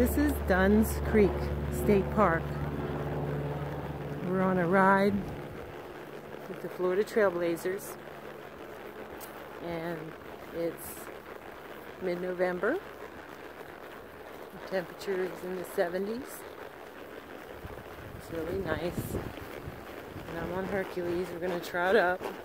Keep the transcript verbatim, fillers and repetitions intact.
This is Dunn's Creek State Park. We're on a ride with the Florida Trailblazers, and it's mid-November. The temperature is in the seventies. It's really nice. And I'm on Hercules. We're going to trot up.